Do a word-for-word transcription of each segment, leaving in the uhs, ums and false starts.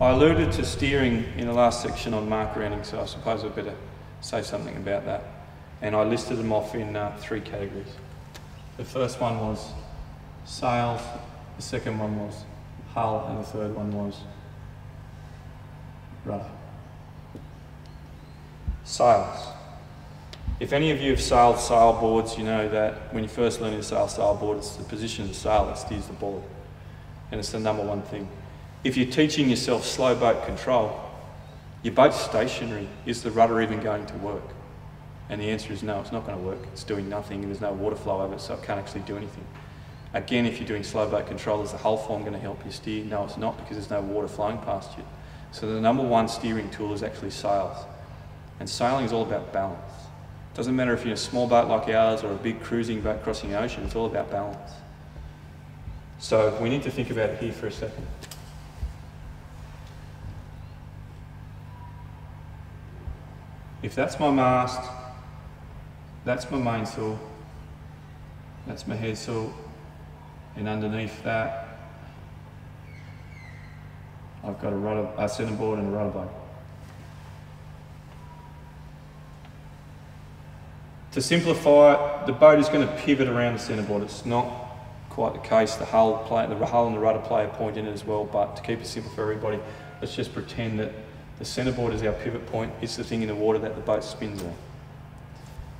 I alluded to steering in the last section on mark rounding, so I suppose I better say something about that. And I listed them off in uh, three categories. The first one was sails, the second one was hull, and the third one was rudder. Sails. If any of you have sailed sail boards, you know that when you first learn to sail sail board, it's the position of the sail that steers the board. And it's the number one thing. If you're teaching yourself slow boat control, your boat's stationary. Is the rudder even going to work? And the answer is no, it's not going to work. It's doing nothing. There's no water flow over it, so it can't actually do anything. Again, if you're doing slow boat control, is the hull form going to help you steer? No, it's not, because there's no water flowing past you. So the number one steering tool is actually sails. And sailing is all about balance. It doesn't matter if you're in a small boat like ours or a big cruising boat crossing the ocean, it's all about balance. So we need to think about it here for a second. If that's my mast, that's my mainsail, that's my headsail, and underneath that I've got a rudder, a centre board and a rudder blade. To simplify it, the boat is going to pivot around the centre board. It's not quite the case. The hull, play, the hull and the rudder play a point in it as well, but to keep it simple for everybody, let's just pretend that the centre board is our pivot point. It's the thing in the water that the boat spins on.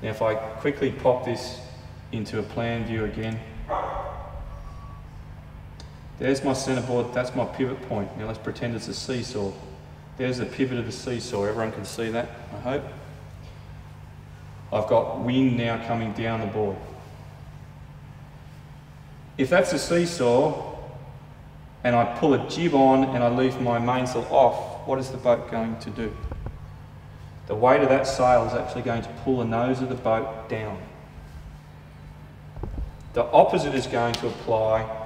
Now if I quickly pop this into a plan view again, there's my centre board, that's my pivot point. Now let's pretend it's a seesaw. There's the pivot of the seesaw. Everyone can see that, I hope. I've got wind now coming down the board. If that's a seesaw and I pull a jib on and I leave my mainsail off, what is the boat going to do? The weight of that sail is actually going to pull the nose of the boat down. The opposite is going to apply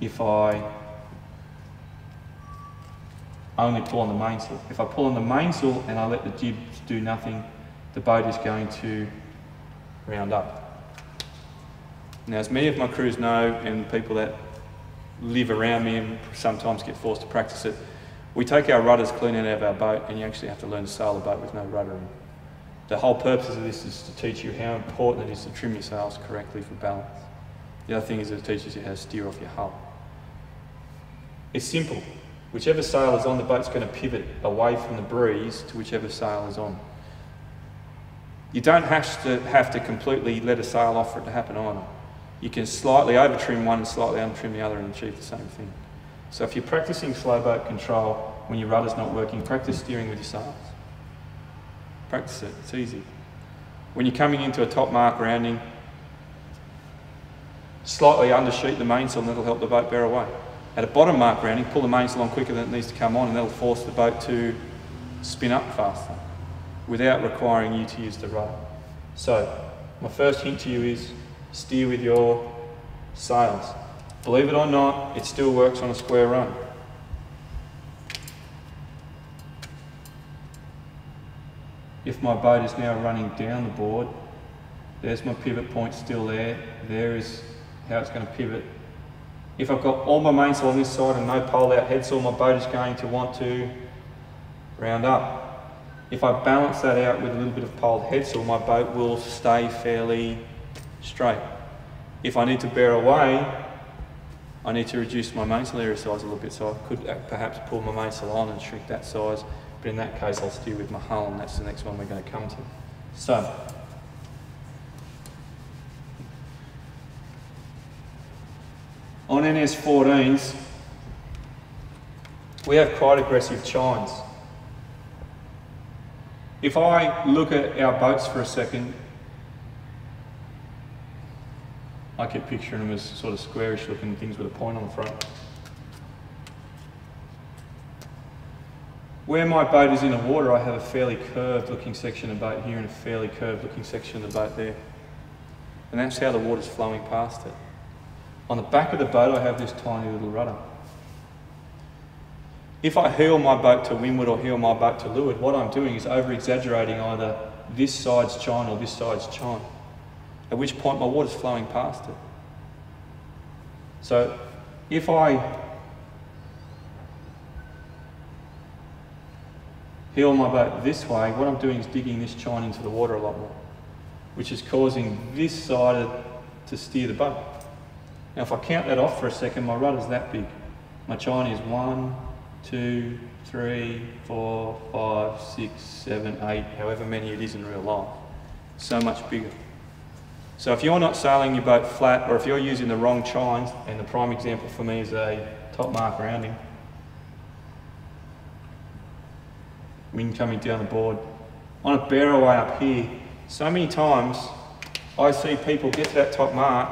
if I only pull on the mainsail. If I pull on the mainsail and I let the jibs do nothing, the boat is going to round up. Now, as many of my crews know, and people that live around me and sometimes get forced to practice it, we take our rudders clean out of our boat, and you actually have to learn to sail the boat with no rudder in. The whole purpose of this is to teach you how important it is to trim your sails correctly for balance. The other thing is it teaches you how to steer off your hull. It's simple. Whichever sail is on, the boat's going to pivot away from the breeze to whichever sail is on. You don't have to have to completely let a sail off for it to happen either. You can slightly over-trim one and slightly under-trim the other and achieve the same thing. So if you're practicing slow boat control when your rudder's not working, practice steering with your sails. Practice it, it's easy. When you're coming into a top mark rounding, slightly undershoot the mainsail and that'll help the boat bear away. At a bottom mark rounding, pull the mainsail on quicker than it needs to come on and that'll force the boat to spin up faster, without requiring you to use the rudder. So, my first hint to you is steer with your sails. Believe it or not, it still works on a square run. If my boat is now running down the board, there's my pivot point still there. There is how it's going to pivot. If I've got all my mainsail on this side and no pole out headsail, my boat is going to want to round up. If I balance that out with a little bit of poled headsail, my boat will stay fairly straight. If I need to bear away, I need to reduce my mainsail area size a little bit, so I could perhaps pull my mainsail on and shrink that size, but in that case I'll steer with my hull, and that's the next one we're going to come to. So, on N S fourteens, we have quite aggressive chines. If I look at our boats for a second, I keep picturing them as sort of squarish looking things with a point on the front. Where my boat is in the water, I have a fairly curved looking section of boat here and a fairly curved looking section of the boat there. And that's how the water's flowing past it. On the back of the boat, I have this tiny little rudder. If I heel my boat to windward or heel my boat to leeward, what I'm doing is over-exaggerating either this side's chine or this side's chine, at which point my water's flowing past it. So if I heel my boat this way, what I'm doing is digging this chine into the water a lot more, which is causing this side to steer the boat. Now if I count that off for a second, my rudder's that big. My chine is one, two, three, four, five, six, seven, eight, however many it is in real life. So much bigger. So if you're not sailing your boat flat, or if you're using the wrong chines, and the prime example for me is a top mark rounding, wind coming down the board. On a barrow way up here, so many times I see people get to that top mark,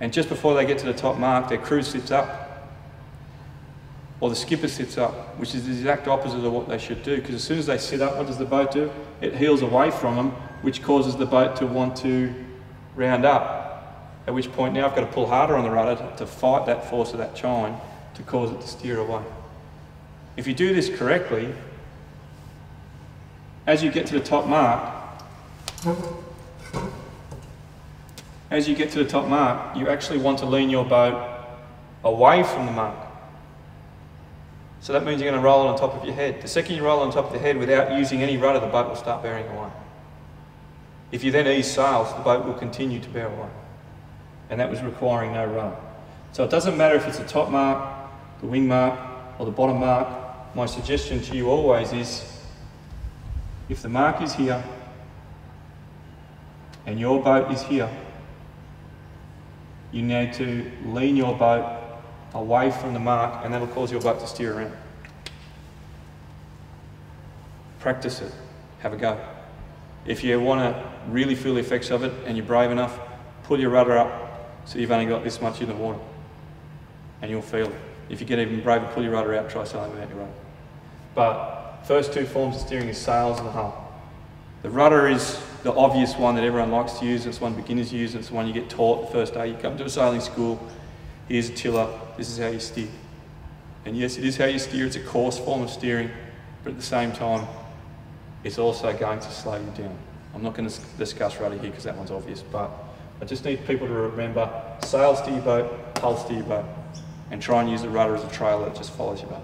and just before they get to the top mark, their crew slips up, or the skipper slips up, which is the exact opposite of what they should do, because as soon as they sit up, what does the boat do? It heels away from them, which causes the boat to want to round up, at which point now I've got to pull harder on the rudder to fight that force of that chine to cause it to steer away. If you do this correctly, as you get to the top mark, As you get to the top mark, you actually want to lean your boat away from the mark. So that means you're going to roll on top of your head. The second you roll on top of the head without using any rudder, the boat will start bearing away. If you then ease sails, the boat will continue to bear away. And that was requiring no rudder. So it doesn't matter if it's the top mark, the wing mark, or the bottom mark. My suggestion to you always is, if the mark is here, and your boat is here, you need to lean your boat away from the mark, and that'll cause your boat to steer around. Practice it, have a go. If you want to really feel the effects of it and you're brave enough, pull your rudder up so you've only got this much in the water, and you'll feel it. If you get even braver, pull your rudder out, try sailing without your rudder. But first two forms of steering is sails and the hull. The rudder is the obvious one that everyone likes to use, it's one beginners use, it's the one you get taught the first day you come to a sailing school. Here's a tiller, this is how you steer. And yes, it is how you steer, it's a coarse form of steering, but at the same time, it's also going to slow you down. I'm not going to discuss rudder here because that one's obvious, but I just need people to remember, sails steer your boat, hull steer your boat, and try and use the rudder as a trailer that just follows your boat.